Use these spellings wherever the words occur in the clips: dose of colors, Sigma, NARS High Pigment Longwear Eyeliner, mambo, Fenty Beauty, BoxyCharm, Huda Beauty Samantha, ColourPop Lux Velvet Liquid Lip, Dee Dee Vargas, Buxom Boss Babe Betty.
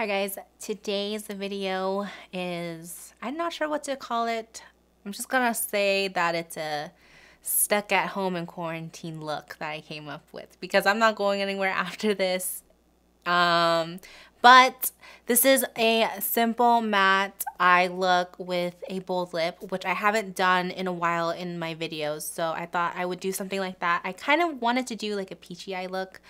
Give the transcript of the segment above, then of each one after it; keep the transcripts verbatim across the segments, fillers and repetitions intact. Hi guys, today's video is, I'm not sure what to call it. I'm just gonna say that it's a stuck at home in quarantine look that I came up with because I'm not going anywhere after this. Um, but this is a simple matte eye look with a bold lip, which I haven't done in a while in my videos. So I thought I would do something like that. I kind of wanted to do like a peachy eye look,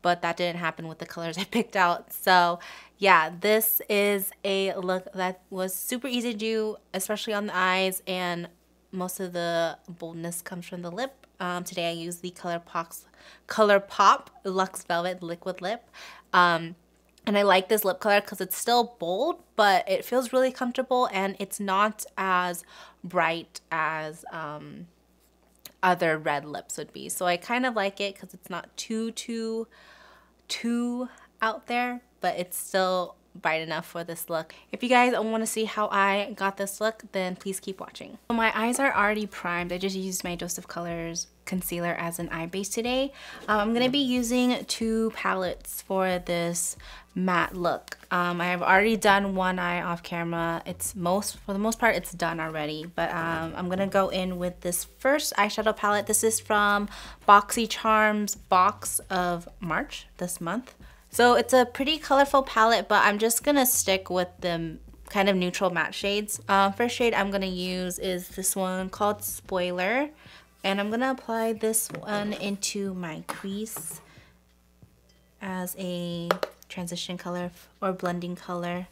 but that didn't happen with the colors I picked out. So yeah, this is a look that was super easy to do, especially on the eyes, and most of the boldness comes from the lip. Um, today I used the ColourPop, ColourPop Lux Velvet Liquid Lip. Um, and I like this lip color because it's still bold, but it feels really comfortable and it's not as bright as um, other red lips would be. So I kind of like it because it's not too, too, too out there, but it's still bright enough for this look. If you guys want to see how I got this look, then please keep watching. So my eyes are already primed. I just used my Dose of Colors concealer as an eye base today. Um, I'm going to be using two palettes for this matte look. Um, I have already done one eye off camera. It's most, for the most part, it's done already, but um, I'm going to go in with this first eyeshadow palette. This is from BoxyCharm's box of March this month. So it's a pretty colorful palette, but I'm just gonna stick with the kind of neutral matte shades. Uh, first shade I'm gonna use is this one called Spoiler, and I'm gonna apply this one into my crease as a transition color or blending color.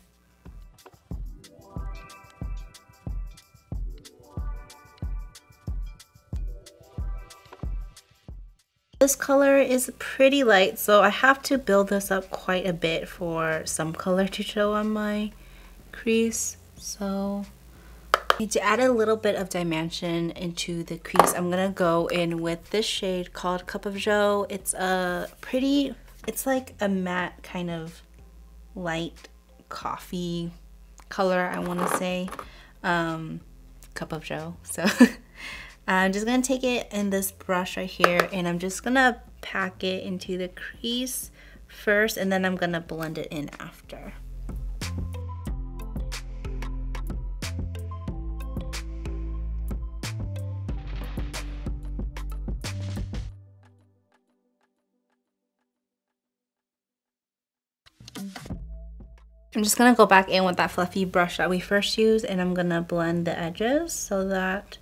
This color is pretty light, so I have to build this up quite a bit for some color to show on my crease. So I need to add a little bit of dimension into the crease. I'm gonna go in with this shade called Cup of Joe. It's a pretty, it's like a matte kind of light coffee color, I wanna say. Um, Cup of Joe, so. I'm just gonna take it in this brush right here and I'm just gonna pack it into the crease first and then I'm gonna blend it in after. I'm just gonna go back in with that fluffy brush that we first used and I'm gonna blend the edges so that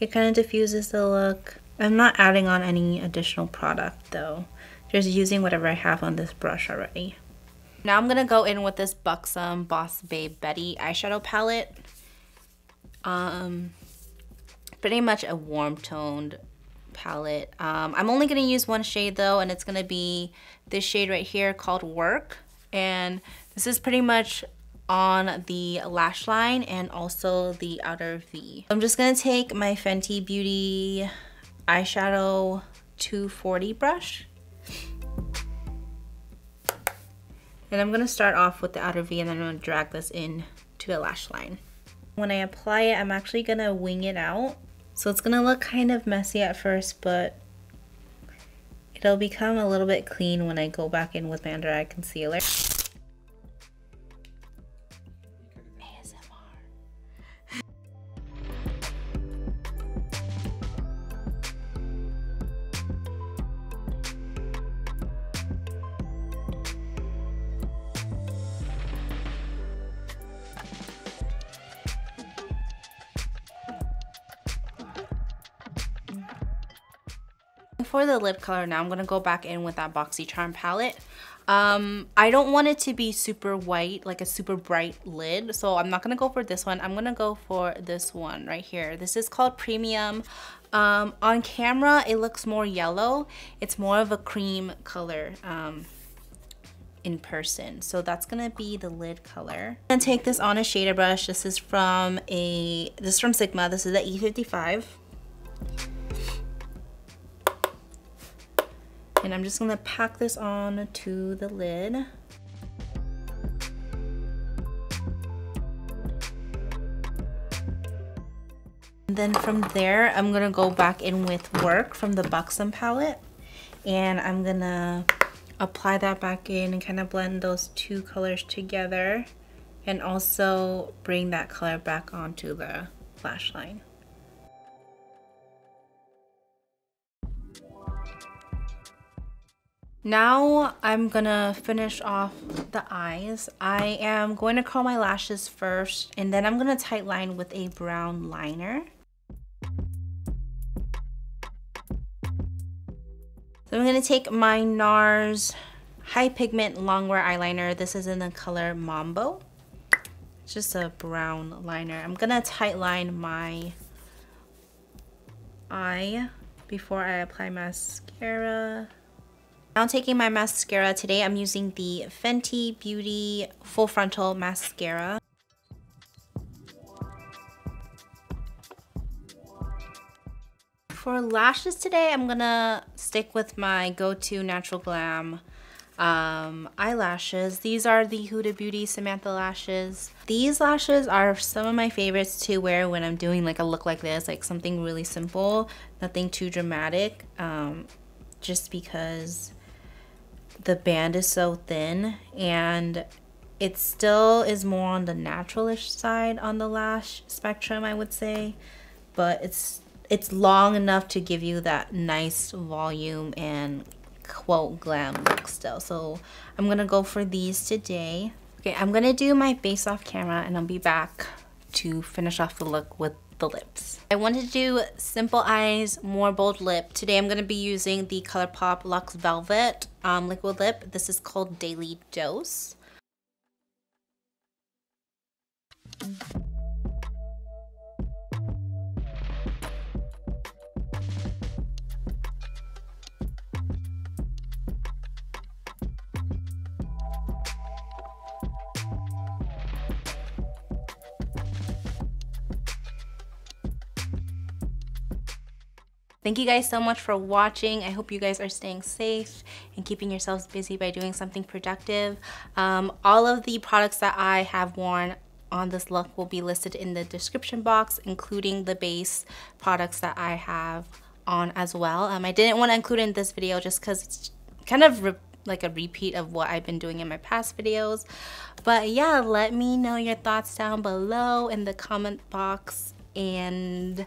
it kind of diffuses the look. I'm not adding on any additional product though. Just using whatever I have on this brush already. Now I'm gonna go in with this Buxom Boss Babe Betty eyeshadow palette. Um, pretty much a warm toned palette. Um, I'm only gonna use one shade though, and it's gonna be this shade right here called Work. And this is pretty much on the lash line and also the outer V. I'm just gonna take my Fenty Beauty eyeshadow two forty brush. And I'm gonna start off with the outer V and then I'm gonna drag this in to the lash line. When I apply it, I'm actually gonna wing it out. So it's gonna look kind of messy at first, but it'll become a little bit clean when I go back in with my under eye concealer. For the lip color now, I'm gonna go back in with that BoxyCharm palette. Um, I don't want it to be super white, like a super bright lid, so I'm not gonna go for this one. I'm gonna go for this one right here. This is called Premium. Um, on camera, it looks more yellow. It's more of a cream color um, in person. So that's gonna be the lid color. I'm gonna take this on a shader brush. This is from a, this is from Sigma. This is the E fifty-five. And I'm just gonna pack this on to the lid. And then from there, I'm gonna go back in with Work from the Buxom palette. And I'm gonna apply that back in and kind of blend those two colors together, and also bring that color back onto the lash line. Now I'm gonna finish off the eyes. I am going to curl my lashes first, and then I'm gonna tight line with a brown liner. So I'm gonna take my NARS High Pigment Longwear Eyeliner. This is in the color Mambo. It's just a brown liner. I'm gonna tight line my eye before I apply mascara. Now taking my mascara, today I'm using the Fenty Beauty Full Frontal Mascara. For lashes today, I'm gonna stick with my go-to Natural Glam um, eyelashes. These are the Huda Beauty Samantha lashes. These lashes are some of my favorites to wear when I'm doing like a look like this, like something really simple, nothing too dramatic, um, just because the band is so thin and it still is more on the naturalish side on the lash spectrum, I would say, but it's it's long enough to give you that nice volume and quote glam look still. So I'm gonna go for these today. Okay, I'm gonna do my base off camera and I'll be back to finish off the look with the lips. I wanted to do simple eyes, more bold lip. Today I'm going to be using the ColourPop Lux Velvet um, Liquid Lip. This is called Daily Dose. Thank you guys so much for watching. I hope you guys are staying safe and keeping yourselves busy by doing something productive. Um, all of the products that I have worn on this look will be listed in the description box, including the base products that I have on as well. Um, I didn't want to include it in this video just because it's kind of re like a repeat of what I've been doing in my past videos. But yeah, let me know your thoughts down below in the comment box, and